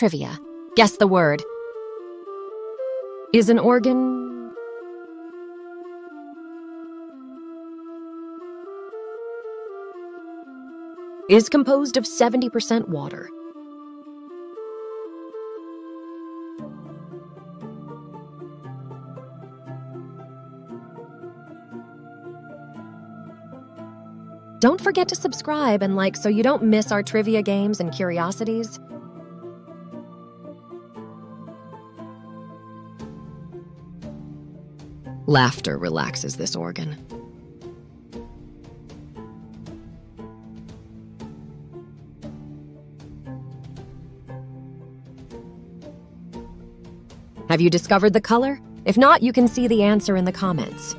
trivia. Guess the word. Is an organ... is composed of 70% water. Don't forget to subscribe and like so you don't miss our trivia games and curiosities. Laughter relaxes this organ. Have you discovered the color? If not, you can see the answer in the comments.